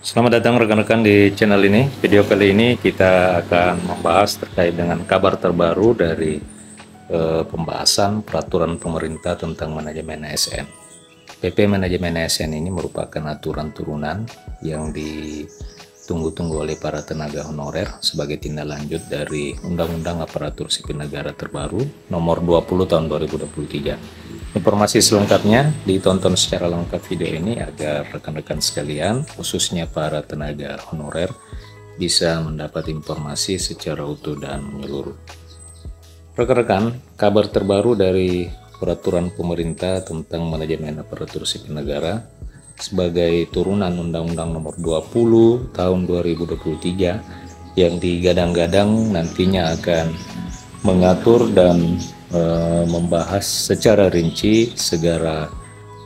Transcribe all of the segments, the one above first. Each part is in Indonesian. Selamat datang rekan-rekan di channel ini. Video kali ini kita akan membahas terkait dengan kabar terbaru dari pembahasan peraturan pemerintah tentang manajemen ASN. PP manajemen ASN ini merupakan aturan turunan yang ditunggu-tunggu oleh para tenaga honorer sebagai tindak lanjut dari Undang-Undang Aparatur Sipil Negara terbaru nomor 20 tahun 2023. Informasi selengkapnya ditonton secara lengkap video ini agar rekan-rekan sekalian, khususnya para tenaga honorer, bisa mendapat informasi secara utuh dan menyeluruh. Rekan-rekan, kabar terbaru dari peraturan pemerintah tentang manajemen aparatur sipil negara sebagai turunan Undang-Undang nomor 20 tahun 2023 yang digadang-gadang nantinya akan mengatur dan membahas secara rinci segala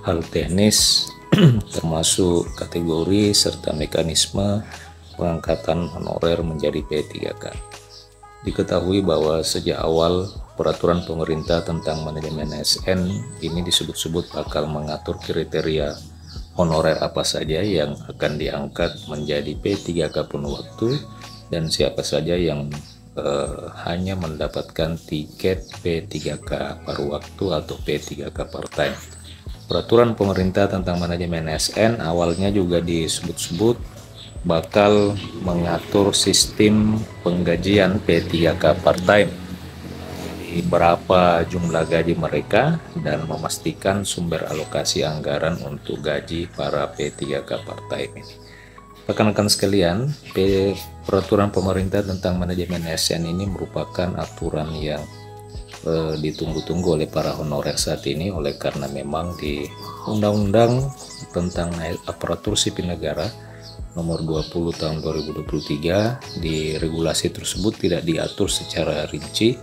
hal teknis termasuk kategori serta mekanisme pengangkatan honorer menjadi P3K. Diketahui bahwa sejak awal peraturan pemerintah tentang manajemen ASN ini disebut-sebut bakal mengatur kriteria honorer apa saja yang akan diangkat menjadi P3K penuh waktu dan siapa saja yang hanya mendapatkan tiket P3K paruh waktu atau P3K part time. Peraturan pemerintah tentang manajemen ASN awalnya juga disebut-sebut bakal mengatur sistem penggajian P3K part time, berapa jumlah gaji mereka, dan memastikan sumber alokasi anggaran untuk gaji para P3K part-time ini. Rekan-rekan sekalian, peraturan pemerintah tentang manajemen ASN ini merupakan aturan yang ditunggu-tunggu oleh para honorer saat ini, oleh karena memang di Undang-Undang tentang Aparatur Sipil Negara nomor 20 tahun 2023 di regulasi tersebut tidak diatur secara rinci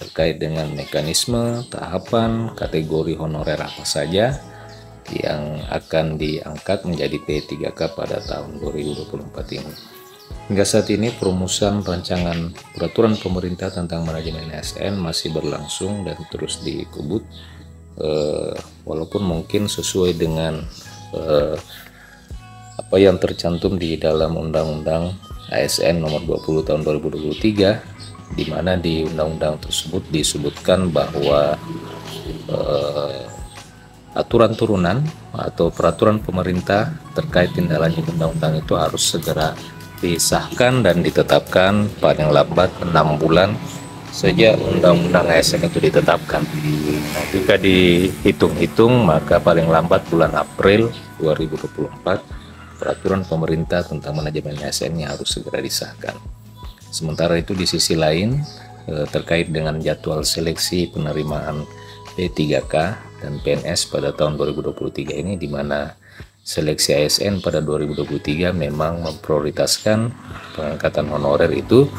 terkait dengan mekanisme, tahapan, kategori honorer apa saja yang akan diangkat menjadi P3K pada tahun 2024 ini. Hingga saat ini perumusan rancangan peraturan pemerintah tentang manajemen ASN masih berlangsung dan terus dikebut, walaupun mungkin sesuai dengan apa yang tercantum di dalam Undang-Undang ASN nomor 20 tahun 2023, di mana di undang-undang tersebut disebutkan bahwa aturan turunan atau peraturan pemerintah terkait tindak lanjut undang-undang itu harus segera disahkan dan ditetapkan paling lambat 6 bulan sejak undang-undang ASN itu ditetapkan. Jika dihitung-hitung maka paling lambat bulan April 2024 peraturan pemerintah tentang manajemen ASN harus segera disahkan. Sementara itu di sisi lain terkait dengan jadwal seleksi penerimaan P3K dan PNS pada tahun 2023 ini, di mana seleksi ASN pada 2023 memang memprioritaskan pengangkatan honorer, itu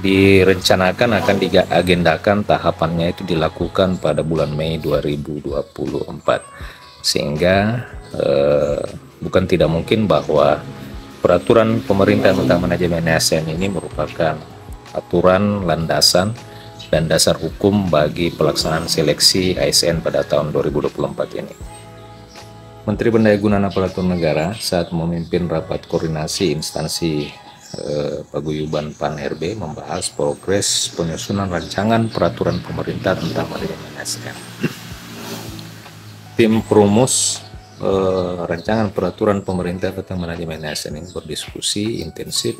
direncanakan akan diagendakan tahapannya itu dilakukan pada bulan Mei 2024, sehingga bukan tidak mungkin bahwa peraturan pemerintah tentang manajemen ASN ini merupakan aturan landasan dan dasar hukum bagi pelaksanaan seleksi ASN pada tahun 2024 ini. Menteri Pendayagunaan Aparatur Negara saat memimpin rapat koordinasi instansi paguyuban PAN RB membahas progres penyusunan rancangan peraturan pemerintah tentang manajemen ASN. Tim perumus rancangan peraturan pemerintah tentang manajemen ASN ini berdiskusi intensif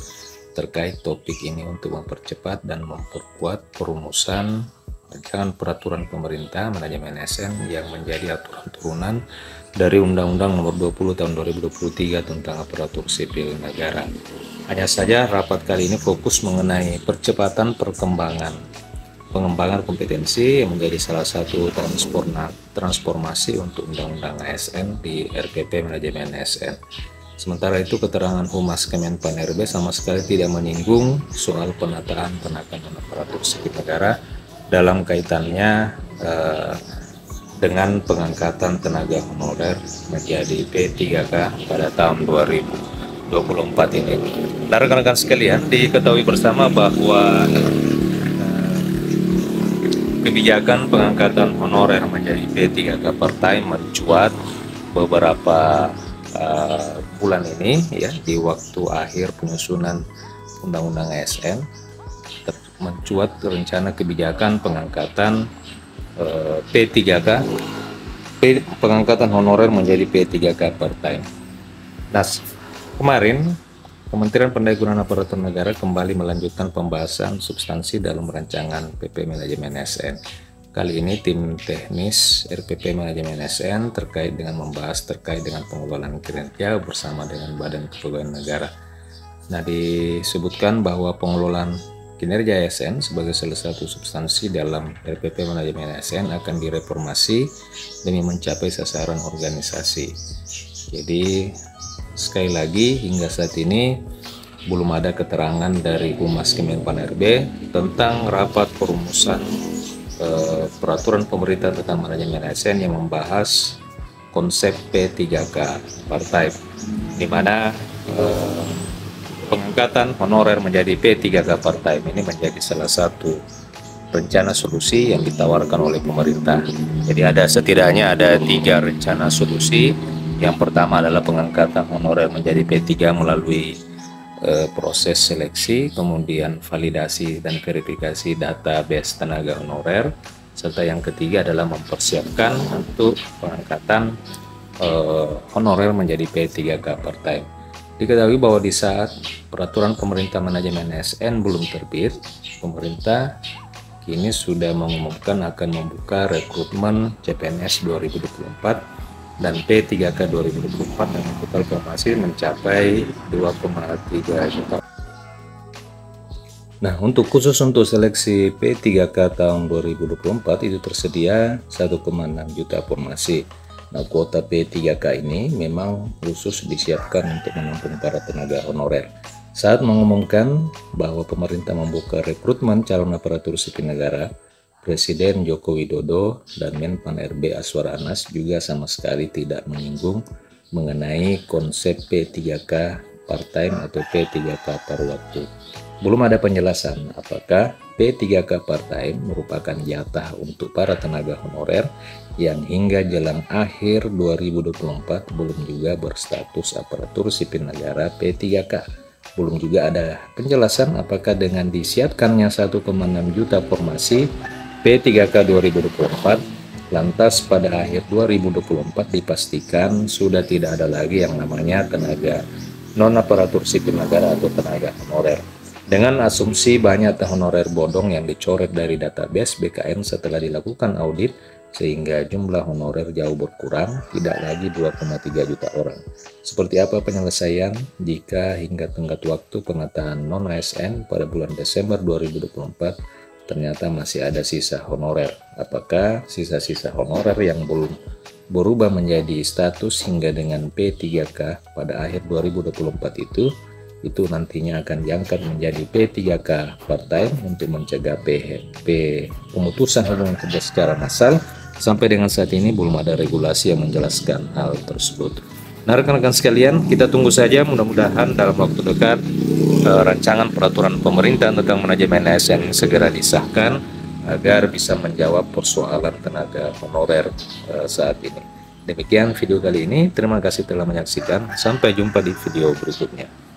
terkait topik ini untuk mempercepat dan memperkuat perumusan rancangan peraturan pemerintah manajemen ASN yang menjadi aturan turunan dari Undang-Undang Nomor 20 Tahun 2023 tentang Aparatur Sipil Negara. Hanya saja rapat kali ini fokus mengenai percepatan pengembangan kompetensi yang menjadi salah satu transformasi untuk Undang-Undang ASN di RPP Manajemen ASN. Sementara itu keterangan Humas Kemenpan RB sama sekali tidak menyinggung soal penataan penangkapan aparatur sipil negara dalam kaitannya dengan pengangkatan tenaga honorer menjadi P3K pada tahun 2024 ini. Nah, rekan-rekan sekalian, diketahui bersama bahwa kebijakan pengangkatan honorer menjadi P3K part time mencuat beberapa bulan ini ya, di waktu akhir penyusunan Undang-Undang ASN mencuat rencana kebijakan pengangkatan P3K, pengangkatan honorer menjadi P3K per time. Nah, kemarin Kementerian Pendayagunaan Aparatur Negara kembali melanjutkan pembahasan substansi dalam rancangan PP Manajemen ASN. Kali ini tim teknis RPP Manajemen ASN membahas terkait dengan pengelolaan kinerja bersama dengan Badan Kepegawaian Negara. Nah, disebutkan bahwa pengelolaan kinerja ASN sebagai salah satu substansi dalam RPP Manajemen ASN akan direformasi demi mencapai sasaran organisasi. Jadi sekali lagi, hingga saat ini belum ada keterangan dari Humas Kemenpan RB tentang rapat perumusan peraturan pemerintah tentang manajemen ASN yang membahas konsep P3K partai, di mana pengangkatan honorer menjadi P3K partai ini menjadi salah satu rencana solusi yang ditawarkan oleh pemerintah. Jadi setidaknya ada 3 rencana solusi. Yang pertama adalah pengangkatan honorer menjadi P3 melalui proses seleksi, kemudian validasi dan verifikasi database tenaga honorer, serta yang ketiga adalah mempersiapkan untuk pengangkatan honorer menjadi P3K part time. Diketahui bahwa di saat peraturan pemerintah manajemen ASN belum terbit, pemerintah kini sudah mengumumkan akan membuka rekrutmen CPNS 2024 dan P3K 2024 dengan total formasi mencapai 2,3 juta. Nah, khusus untuk seleksi P3K tahun 2024 itu tersedia 1,6 juta formasi. Nah, kuota P3K ini memang khusus disiapkan untuk menampung para tenaga honorer. Saat mengumumkan bahwa pemerintah membuka rekrutmen calon aparatur sipil negara, Presiden Joko Widodo dan Menpan RB Aswar Anas juga sama sekali tidak menyinggung mengenai konsep P3K part-time atau P3K per waktu. Belum ada penjelasan apakah P3K part-time merupakan jatah untuk para tenaga honorer yang hingga jelang akhir 2024 belum juga berstatus aparatur sipil negara P3K. Belum juga ada penjelasan apakah dengan disiapkannya 1,6 juta formasi P3K 2024, lantas pada akhir 2024 dipastikan sudah tidak ada lagi yang namanya tenaga non-aparatur sipil negara atau tenaga honorer. Dengan asumsi banyak honorer bodong yang dicoret dari database BKN setelah dilakukan audit, sehingga jumlah honorer jauh berkurang, tidak lagi 2,3 juta orang. Seperti apa penyelesaian jika hingga tenggat waktu penataan non-ASN pada bulan Desember 2024 ternyata masih ada sisa honorer? Apakah sisa-sisa honorer yang belum berubah menjadi status hingga dengan P3K pada akhir 2024 itu nantinya akan diangkat menjadi P3K part-time untuk mencegah pemutusan hubungan kerja secara massal? Sampai dengan saat ini belum ada regulasi yang menjelaskan hal tersebut. Nah, rekan-rekan sekalian, kita tunggu saja, mudah-mudahan dalam waktu dekat rancangan peraturan pemerintah tentang manajemen ASN segera disahkan agar bisa menjawab persoalan tenaga honorer saat ini. Demikian video kali ini, terima kasih telah menyaksikan, sampai jumpa di video berikutnya.